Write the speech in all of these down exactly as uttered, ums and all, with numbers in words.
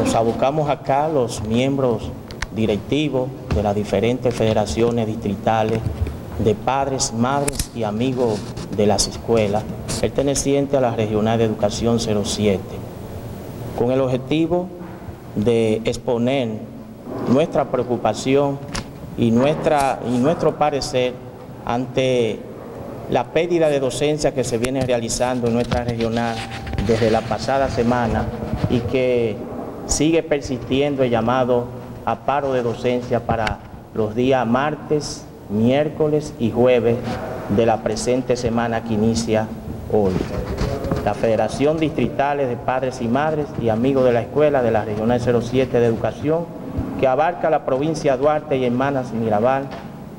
Nos abocamos acá los miembros directivos de las diferentes federaciones distritales, de padres, madres y amigos de las escuelas, pertenecientes a la Regional de Educación cero siete, con el objetivo de exponer nuestra preocupación y, nuestra, y nuestro parecer ante la pérdida de docencia que se viene realizando en nuestra regional desde la pasada semana y que sigue persistiendo el llamado a paro de docencia para los días martes, miércoles y jueves de la presente semana que inicia hoy. La Federación Distrital de Padres y Madres y Amigos de la Escuela de la Regional cero siete de Educación, que abarca la provincia de Duarte y Hermanas Mirabal,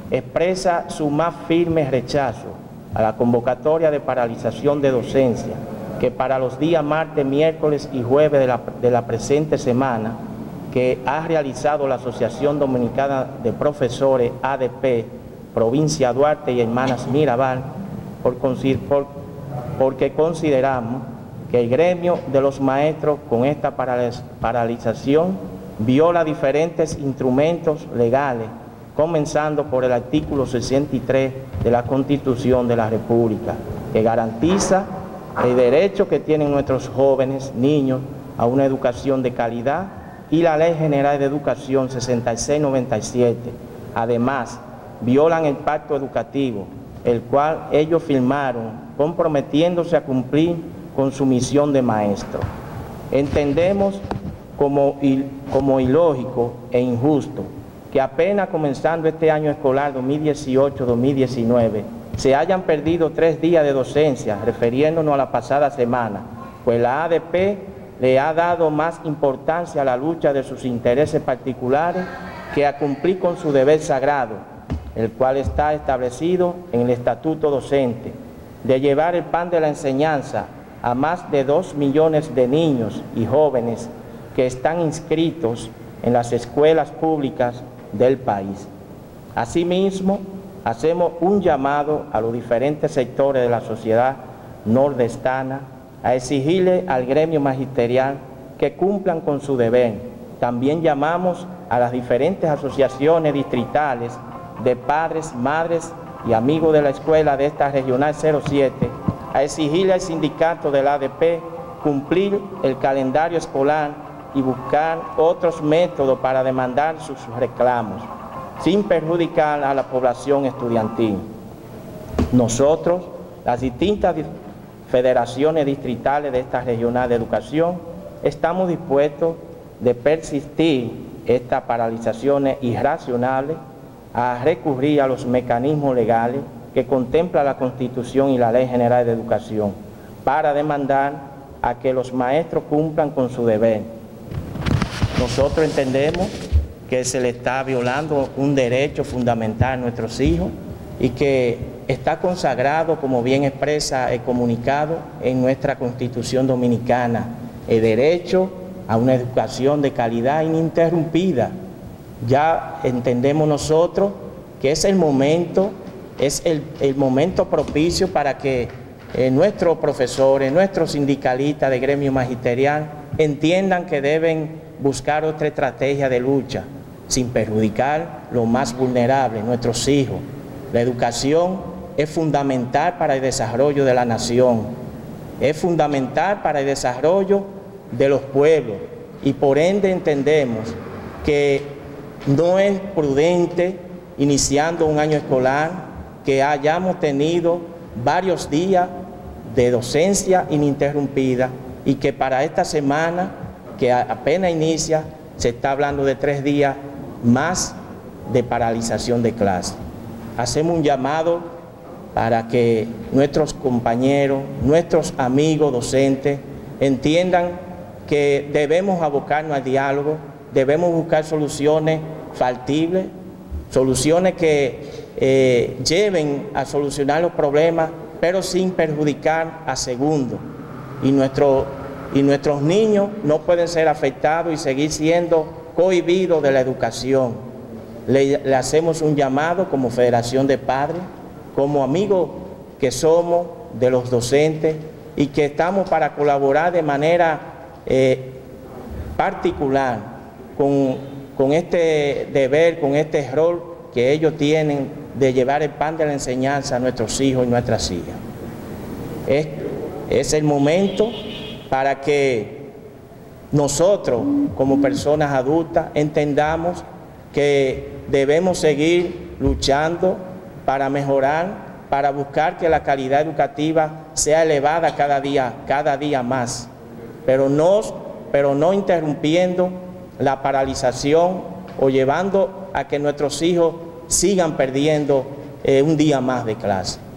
expresa su más firme rechazo a la convocatoria de paralización de docencia, que para los días martes, miércoles y jueves de la, de la presente semana, que ha realizado la Asociación Dominicana de Profesores, A D P, provincia Duarte y Hermanas Mirabal, por, por, porque consideramos que el gremio de los maestros con esta paralización viola diferentes instrumentos legales, comenzando por el artículo sesenta y tres de la Constitución de la República, que garantiza el derecho que tienen nuestros jóvenes, niños, a una educación de calidad, y la Ley General de Educación sesenta y seis noventa y siete. Además, violan el pacto educativo, el cual ellos firmaron comprometiéndose a cumplir con su misión de maestro. Entendemos como, il, como ilógico e injusto que apenas comenzando este año escolar dos mil dieciocho dos mil diecinueve se hayan perdido tres días de docencia, refiriéndonos a la pasada semana, pues la A D P le ha dado más importancia a la lucha de sus intereses particulares que a cumplir con su deber sagrado, el cual está establecido en el Estatuto Docente, de llevar el pan de la enseñanza a más de dos millones de niños y jóvenes que están inscritos en las escuelas públicas del país. Asimismo, hacemos un llamado a los diferentes sectores de la sociedad nordestana, a exigirle al gremio magisterial que cumplan con su deber. También llamamos a las diferentes asociaciones distritales de padres, madres y amigos de la escuela de esta regional cero siete a exigirle al sindicato del A D P cumplir el calendario escolar y buscar otros métodos para demandar sus reclamos, sin perjudicar a la población estudiantil. Nosotros, las distintas federaciones distritales de esta regional de educación, estamos dispuestos de persistir estas paralizaciones irracionales, a recurrir a los mecanismos legales que contempla la Constitución y la Ley General de Educación, para demandar a que los maestros cumplan con su deber. Nosotros entendemos que se le está violando un derecho fundamental a nuestros hijos y que está consagrado, como bien expresa el comunicado, en nuestra Constitución Dominicana, el derecho a una educación de calidad ininterrumpida. Ya entendemos nosotros que es el momento, es el, el momento propicio para que eh, nuestros profesores, nuestros sindicalistas de gremio magisterial entiendan que deben buscar otra estrategia de lucha, sin perjudicar lo más vulnerable, nuestros hijos. La educación es fundamental para el desarrollo de la nación, es fundamental para el desarrollo de los pueblos, y por ende entendemos que no es prudente, iniciando un año escolar, que hayamos tenido varios días de docencia ininterrumpida y que para esta semana, que apenas inicia, se está hablando de tres días más de paralización de clases. Hacemos un llamado para que nuestros compañeros, nuestros amigos docentes entiendan que debemos abocarnos al diálogo, debemos buscar soluciones factibles, soluciones que eh, lleven a solucionar los problemas, pero sin perjudicar a segundos. Y, nuestro, y nuestros niños no pueden ser afectados y seguir siendo cohibidos de la educación. Le, le hacemos un llamado como Federación de Padres, como amigos que somos de los docentes y que estamos para colaborar de manera eh, particular con, con este deber, con este rol que ellos tienen de llevar el pan de la enseñanza a nuestros hijos y nuestras hijas. Este es el momento para que nosotros, como personas adultas, entendamos que debemos seguir luchando para mejorar, para buscar que la calidad educativa sea elevada cada día, cada día más, pero no, pero no interrumpiendo la paralización o llevando a que nuestros hijos sigan perdiendo eh, un día más de clase.